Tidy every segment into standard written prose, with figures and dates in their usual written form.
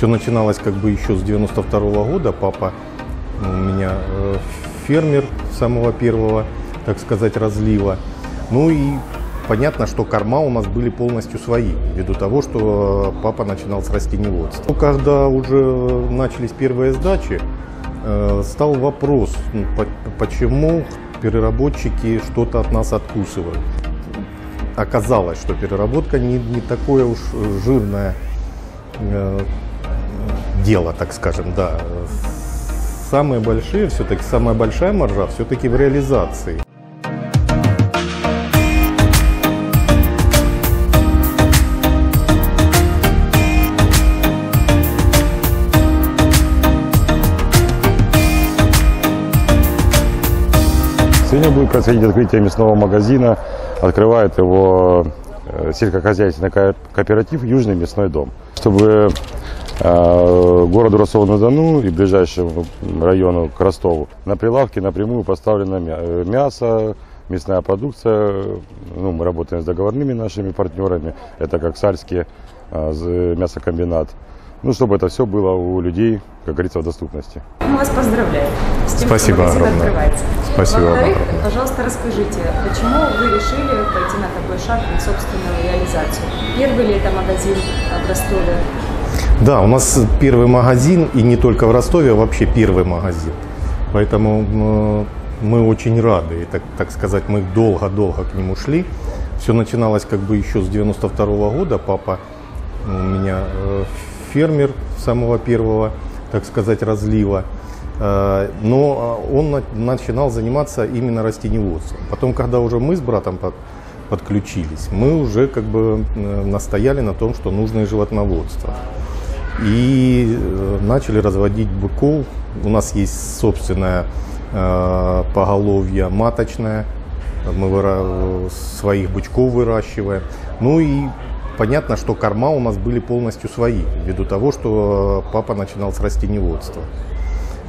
Все начиналось как бы еще с 92-го года. Папа у меня фермер самого первого, так сказать, разлива. Ну и понятно, что корма у нас были полностью свои, ввиду того, что папа начинал с растениеводства. Когда уже начались первые сдачи, стал вопрос, почему переработчики что-то от нас откусывают. Оказалось, что переработка не такое уж жирное дело, так скажем, да. Самые большие, все-таки самая большая маржа все-таки в реализации. Сегодня будет происходить открытие мясного магазина. Открывает его сельскохозяйственный кооператив «Южный мясной дом». Чтобы городу Ростову-на-Дону и ближайшему району к Ростову на прилавке напрямую поставлено мясо, мясная продукция. Ну, мы работаем с договорными нашими партнерами. Это как Сальский мясокомбинат. Ну, чтобы это все было у людей, как говорится, в доступности. Мы вас поздравляем с тем, спасибо что магазин открывается. Спасибо. Во-вторых, пожалуйста, расскажите, почему вы решили пойти на такой шаг и собственную реализацию? Первый ли это магазин в Ростове? Да, у нас первый магазин, и не только в Ростове, а вообще первый магазин. Поэтому мы очень рады, и, так сказать, мы долго-долго к нему шли. Все начиналось как бы еще с 92-го года. Папа у меня фермер самого первого, так сказать, разлива, но он начинал заниматься именно растениеводством. Потом, когда уже мы с братом подключились, мы уже как бы настояли на том, что нужно и животноводство. И начали разводить быков. У нас есть собственное поголовье маточное, мы своих бычков выращиваем. Ну и понятно, что корма у нас были полностью свои, ввиду того, что папа начинал с растениеводства.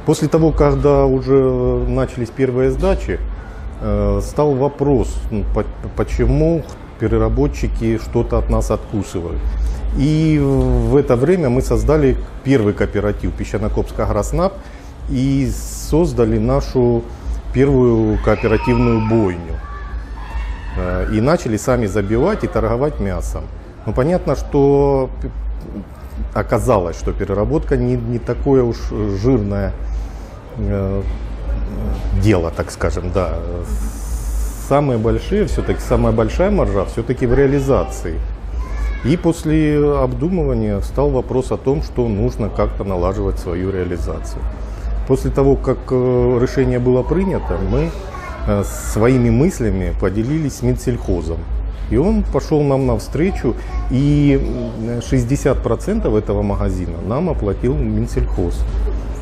После того, когда уже начались первые сдачи, стал вопрос, почему переработчики что-то от нас откусывают. И в это время мы создали первый кооператив Песчанокопскогроснаб и создали нашу первую кооперативную бойню. И начали сами забивать и торговать мясом. Ну, понятно, что оказалось, что переработка не такое уж жирное дело, так скажем, да. Самые большие, все-таки самая большая маржа все-таки в реализации. И после обдумывания встал вопрос о том, что нужно как-то налаживать свою реализацию. После того, как решение было принято, мы своими мыслями поделились с Минсельхозом. И он пошел нам навстречу, и 60% этого магазина нам оплатил Минсельхоз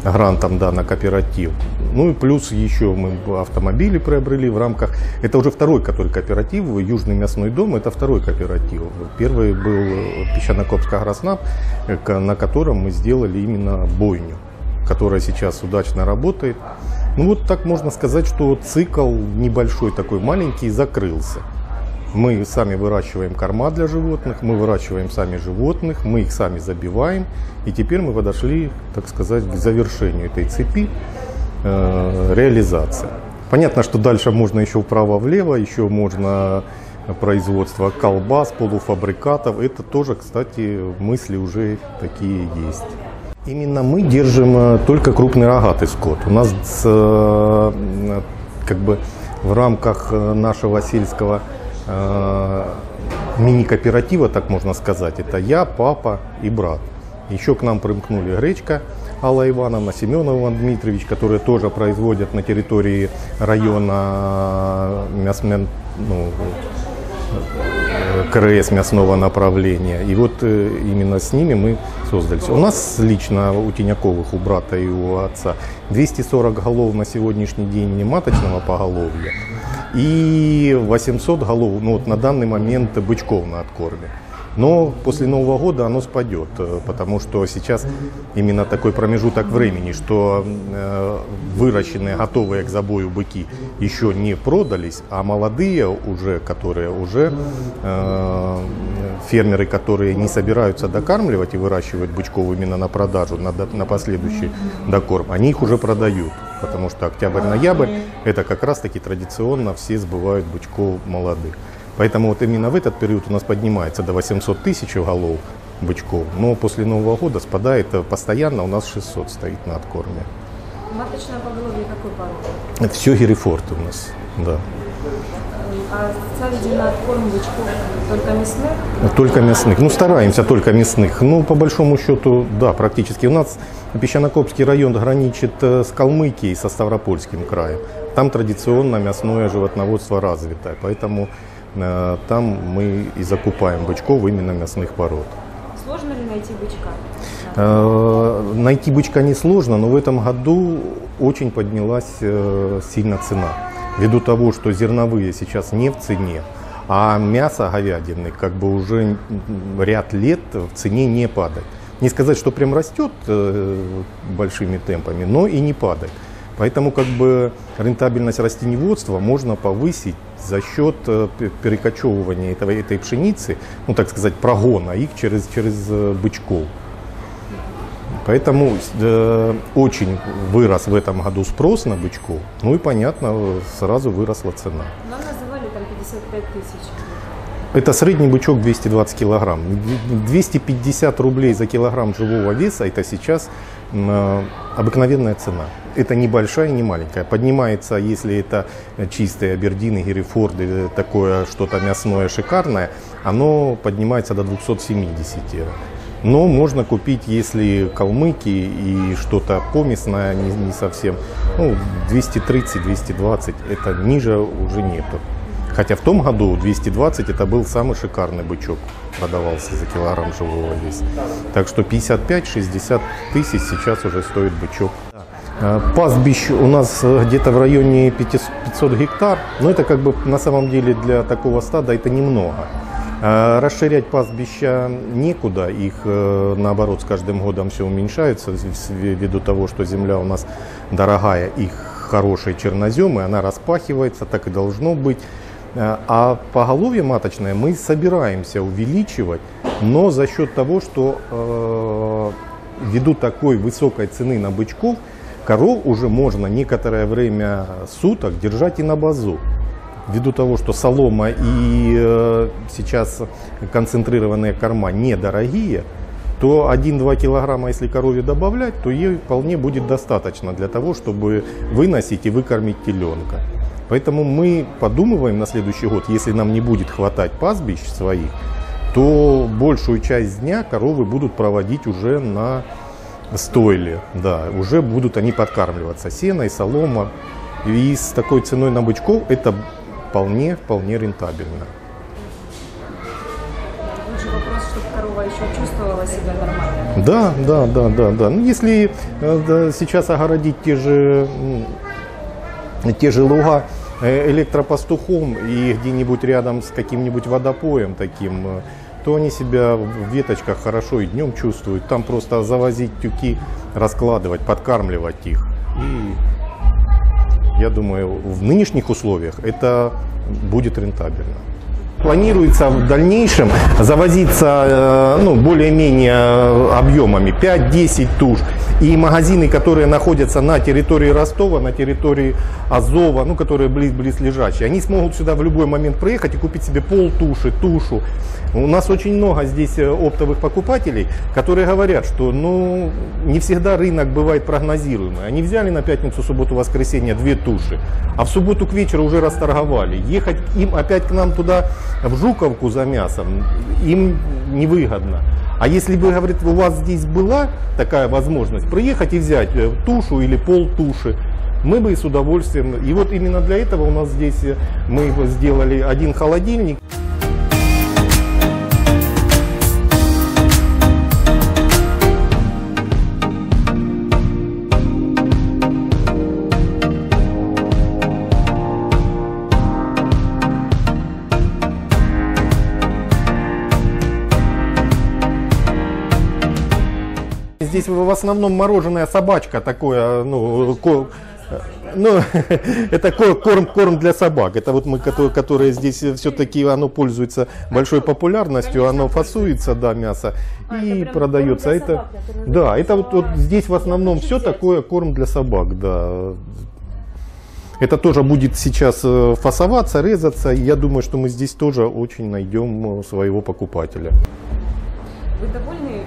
грантом, да, на кооператив. Ну и плюс еще мы автомобили приобрели в рамках... Это уже второй кооператив, Южный мясной дом, это второй кооператив. Первый был Песчанокопскогроснаб, на котором мы сделали именно бойню, которая сейчас удачно работает. Ну вот так можно сказать, что цикл небольшой такой, маленький, закрылся. Мы сами выращиваем корма для животных, мы выращиваем сами животных, мы их сами забиваем. И теперь мы подошли, так сказать, к завершению этой цепи реализации. Понятно, что дальше можно еще вправо-влево, еще можно производство колбас, полуфабрикатов. Это тоже, кстати, мысли уже такие есть. Именно мы держим только крупный рогатый скот. У нас как бы в рамках нашего сельского мини-кооператива, так можно сказать, это я, папа и брат. Еще к нам примкнули Гречка Алла Ивановна, Семенов Иван Дмитриевич, которые тоже производят на территории района КРС мясного направления. И вот именно с ними мы создались. У нас лично у Теняковых, у брата и у отца 240 голов на сегодняшний день не маточного поголовья. И 800 голов, ну вот на данный момент бычков на откорме. Но после Нового года оно спадет, потому что сейчас именно такой промежуток времени, что выращенные, готовые к забою быки еще не продались, а молодые уже, которые уже фермеры, которые не собираются докармливать и выращивать бычков именно на продажу, на последующий докорм, они их уже продают, потому что октябрь-ноябрь – это как раз-таки традиционно все сбывают бычков молодых. Поэтому вот именно в этот период у нас поднимается до 800 тысяч голов бычков, но после Нового года спадает постоянно, у нас 600 стоит на откорме. Маточное поголовье какой породы? Все герефорд у нас, да. А ставите на откорм бычков только мясных? Только мясных. Ну, стараемся только мясных. Ну, по большому счету, да, практически. У нас Песчанокопский район граничит с Калмыкией, со Ставропольским краем. Там традиционно мясное животноводство развито, поэтому там мы и закупаем бычков именно мясных пород. Сложно ли найти бычка? Найти бычка несложно, но в этом году очень поднялась сильно цена. Ввиду того, что зерновые сейчас не в цене, а мясо говядины как бы уже ряд лет в цене не падает. Не сказать, что прям растет большими темпами, но и не падает. Поэтому как бы рентабельность растениеводства можно повысить за счет перекочевывания этой пшеницы, ну так сказать, прогона их через бычков. Поэтому очень вырос в этом году спрос на бычков, ну и, понятно, сразу выросла цена. Но называли там 55 тысяч. Это средний бычок 220 килограмм. 250 рублей за килограмм живого веса – это сейчас обыкновенная цена. Это не большая, не маленькая. Поднимается, если это чистые абердины, герефорды, такое что-то мясное шикарное, оно поднимается до 270 евро. Но можно купить, если калмыки и что-то помесное, не совсем, ну, 230-220, это ниже уже нету. Хотя в том году 220 это был самый шикарный бычок, продавался за килограмм живого веса. Так что 55-60 тысяч сейчас уже стоит бычок. Пастбищ у нас где-то в районе 500 гектар, но это как бы на самом деле для такого стада это немного. Расширять пастбища некуда, их наоборот с каждым годом все уменьшается, ввиду того, что земля у нас дорогая, их хорошие черноземы, она распахивается, так и должно быть. А поголовье маточное мы собираемся увеличивать, но за счет того, что ввиду такой высокой цены на бычков, коров уже можно некоторое время суток держать и на базу. Ввиду того, что солома и сейчас концентрированные корма недорогие, то 1-2 килограмма, если корове добавлять, то ей вполне будет достаточно для того, чтобы выносить и выкормить теленка. Поэтому мы подумываем на следующий год, если нам не будет хватать пастбищ своих, то большую часть дня коровы будут проводить уже на стойле. Да, уже будут они подкармливаться сеной, соломой. И с такой ценой на бычков это вполне рентабельно. Лучше вопрос, чтобы корова еще чувствовала себя нормально. Да. Ну, если сейчас огородить те же луга электропастухом и где-нибудь рядом с каким-нибудь водопоем таким, то они себя в веточках хорошо и днем чувствуют. Там просто завозить тюки, раскладывать, подкармливать их. И я думаю, в нынешних условиях это будет рентабельно. Планируется в дальнейшем завозиться более-менее объемами 5-10 туш. И магазины, которые находятся на территории Ростова, на территории Азова, ну, которые близлежащие, они смогут сюда в любой момент приехать и купить себе полтуши, тушу. У нас очень много здесь оптовых покупателей, которые говорят, что не всегда рынок бывает прогнозируемый. Они взяли на пятницу, субботу, воскресенье 2 туши, а в субботу к вечеру уже расторговали. Ехать им опять к нам туда, в Жуковку, за мясом им невыгодно. А если бы, говорит, у вас здесь была такая возможность приехать и взять тушу или полтуши, мы бы с удовольствием. И вот именно для этого у нас здесь мы сделали один холодильник. Здесь в основном мороженое собачка такое, Ну, это корм для собак. Это вот мы, которые здесь все-таки, оно пользуется большой популярностью, оно фасуется, да, мясо, и продается. Это, да, это вот здесь в основном все такое корм для собак, да. Это тоже будет сейчас фасоваться, резаться. Я думаю, что мы здесь тоже очень найдем своего покупателя. Вы довольны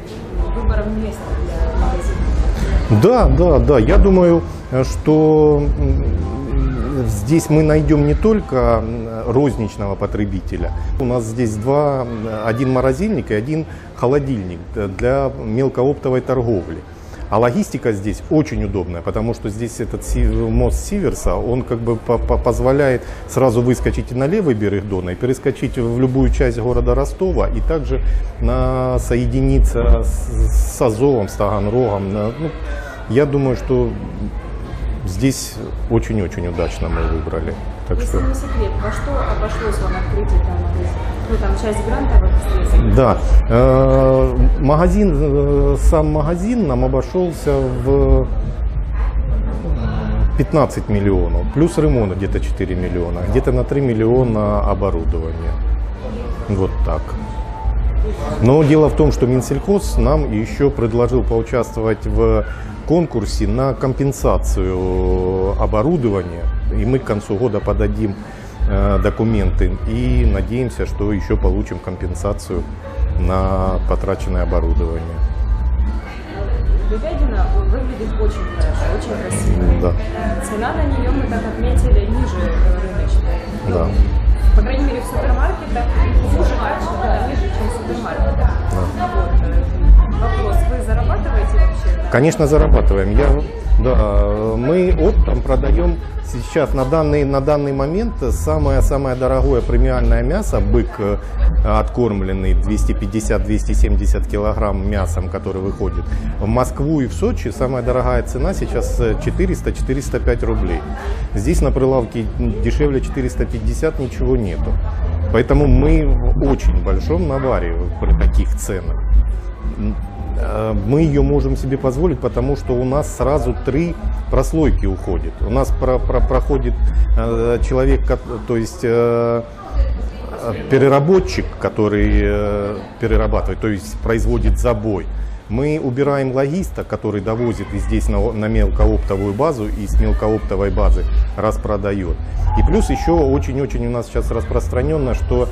выбором места для магазина? Да, да, да. Я думаю, что здесь мы найдем не только розничного потребителя. У нас здесь один морозильник и один холодильник для мелкооптовой торговли. А логистика здесь очень удобная, потому что здесь этот мост Сиверса, он как бы позволяет сразу выскочить на левый берег Дона и перескочить в любую часть города Ростова, и также соединиться с Азовом, с Таганрогом. Ну, я думаю, что здесь очень-очень удачно мы выбрали. Так что... Если не секрет, во что обошлось вам открытие этого магазина? Ну, там часть грантовых средств. Да. Сам магазин нам обошелся в 15 миллионов. Плюс ремонт где-то 4 миллиона. Где-то на 3 миллиона оборудования. Вот так. Но дело в том, что Минсельхоз нам еще предложил поучаствовать в конкурсе на компенсацию оборудования. И мы к концу года подадим документы и надеемся, что еще получим компенсацию на потраченное оборудование. Говядина выглядит очень хорошо, очень красиво. Да. Цена на нее, мы так отметили, ниже рыночной. Да. По крайней мере, в супермаркетах хуже качество, да, ниже, чем в супермаркетах. Да. Вот. Вопрос, вы зарабатываете вообще? Да? Конечно, зарабатываем. Да, мы оптом продаем сейчас на данный момент самое дорогое премиальное мясо, бык откормленный 250-270 килограмм мясом, который выходит в Москву и в Сочи. Самая дорогая цена сейчас 400-405 рублей. Здесь на прилавке дешевле 450 ничего нету. Поэтому мы в очень большом наваре при таких ценах. Мы ее можем себе позволить, потому что у нас сразу 3 прослойки уходит. У нас проходит человек, то есть переработчик, который перерабатывает, то есть производит забой. Мы убираем логиста, который довозит и здесь на мелкооптовую базу, и с мелкооптовой базы распродает. И плюс еще очень-очень у нас сейчас распространенно, что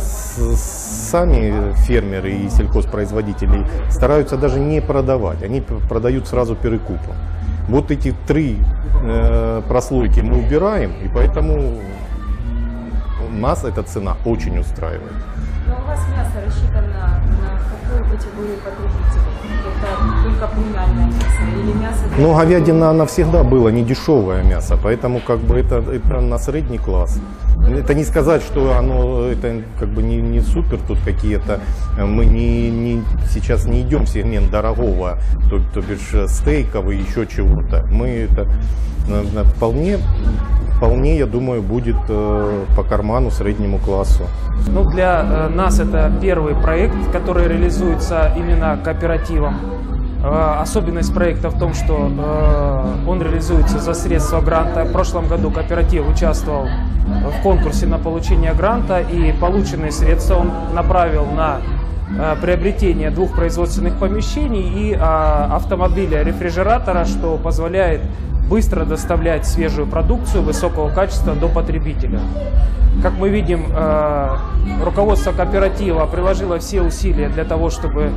сами фермеры и сельхозпроизводители стараются даже не продавать, они продают сразу перекупом. Вот эти 3 прослойки мы убираем, и поэтому нас эта цена очень устраивает. Но у вас мясо рассчитано на какую категорию потребителей? Это только премиальное мясо или мясо? Ну, говядина, она всегда была не дешевое мясо, поэтому как бы это на средний класс. Это не сказать, что оно это как бы не супер тут какие-то. Мы сейчас не идем в сегмент дорогого, то бишь стейков и еще чего-то. Мы это вполне, я думаю, будет по карману среднему классу. Ну, для нас это первый проект, который реализуется именно кооперативом. Особенность проекта в том, что он реализуется за средства гранта. В прошлом году кооператив участвовал в конкурсе на получение гранта, и полученные средства он направил на приобретение 2 производственных помещений и автомобиля-рефрижератора, что позволяет быстро доставлять свежую продукцию высокого качества до потребителя. Как мы видим, руководство кооператива приложило все усилия для того, чтобы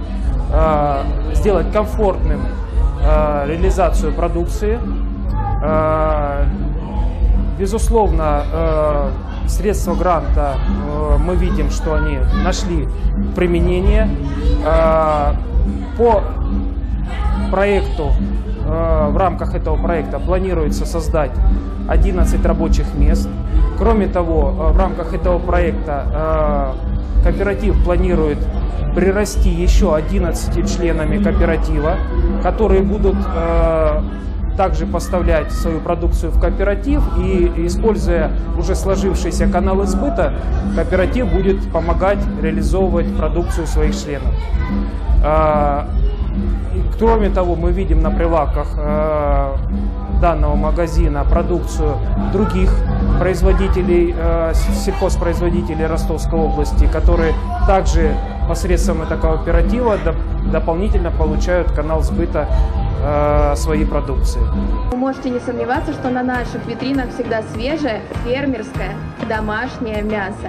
сделать комфортным реализацию продукции. Безусловно, средства гранта, мы видим, что они нашли применение. По проекту, в рамках этого проекта планируется создать 11 рабочих мест. Кроме того, в рамках этого проекта кооператив планирует прирасти еще 11 членами кооператива, которые будут также поставлять свою продукцию в кооператив, и, используя уже сложившийся канал сбыта, кооператив будет помогать реализовывать продукцию своих членов. Кроме того, мы видим на прилавках данного магазина продукцию других производителей, сельхозпроизводителей Ростовской области, которые также посредством этого кооператива дополнительно получают канал сбыта своей продукции. Вы можете не сомневаться, что на наших витринах всегда свежее, фермерское, домашнее мясо.